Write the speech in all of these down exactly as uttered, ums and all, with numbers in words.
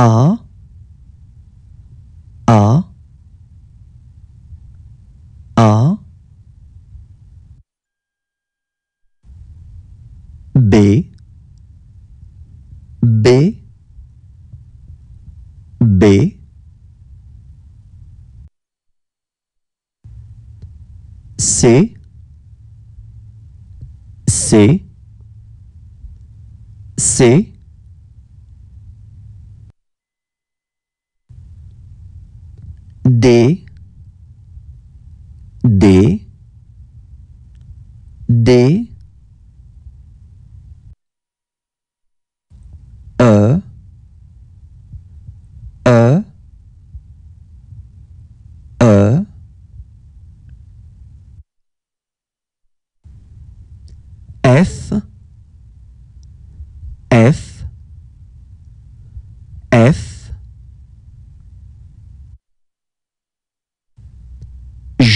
A, A, A, B, B, B, C, C, C, D, D, D, E, E, E, F, F, F,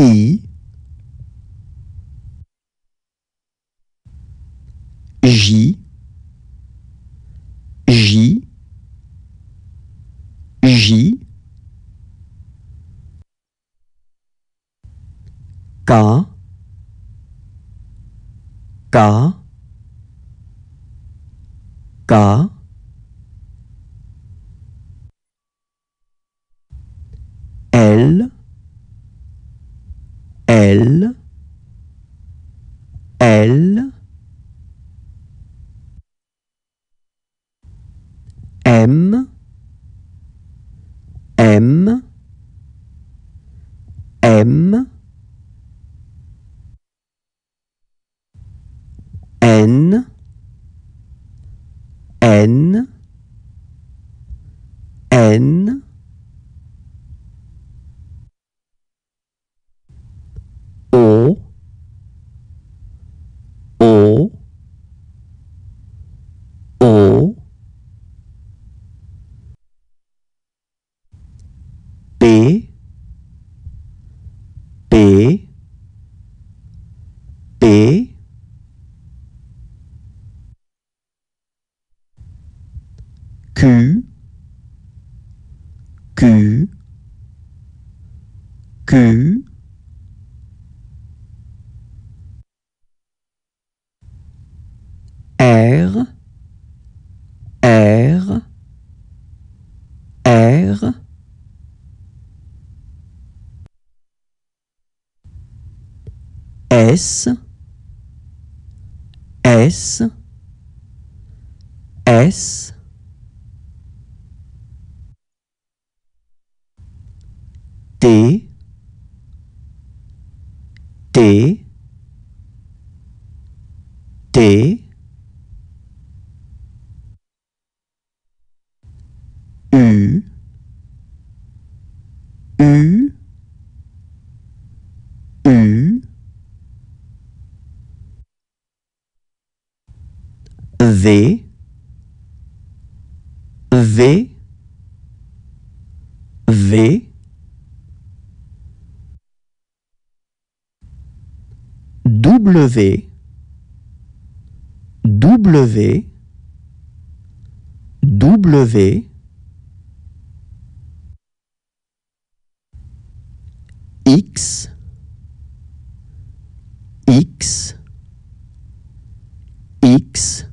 I, I, J, J, J, K, K, K, L, L, L, M, M, M, N, N, N, O, O, O, P, P, P, Q, Q, Q, R, R, R, S, S, S, T, T, T, U, U, U, V, V, V, W, W, W, X, X, X,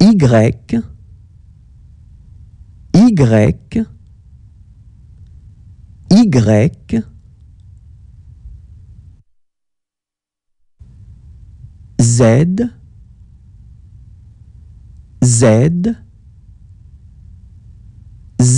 Y, Y, Y, Z, Z, Z.